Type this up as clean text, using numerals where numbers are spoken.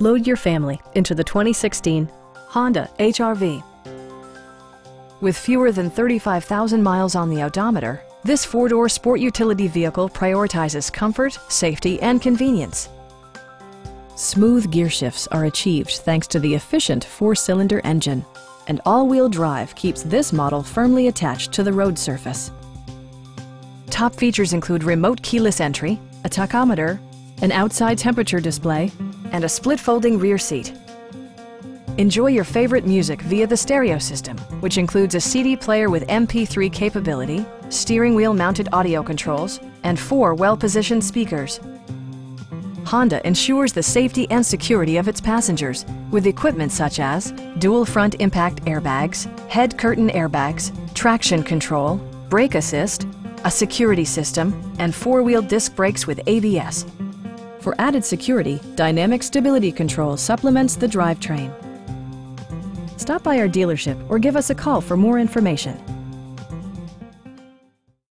Load your family into the 2016 Honda HR-V. With fewer than 35,000 miles on the odometer, this four-door sport utility vehicle prioritizes comfort, safety, and convenience. Smooth gear shifts are achieved thanks to the efficient four-cylinder engine, and all-wheel drive keeps this model firmly attached to the road surface. Top features include remote keyless entry, a tachometer, an outside temperature display, and a split-folding rear seat. Enjoy your favorite music via the stereo system, which includes a CD player with MP3 capability, steering wheel-mounted audio controls, and four well-positioned speakers. Honda ensures the safety and security of its passengers with equipment such as dual front impact airbags, head curtain airbags, traction control, brake assist, a security system, and four-wheel disc brakes with ABS. For added security, Dynamic Stability Control supplements the drivetrain. Stop by our dealership or give us a call for more information.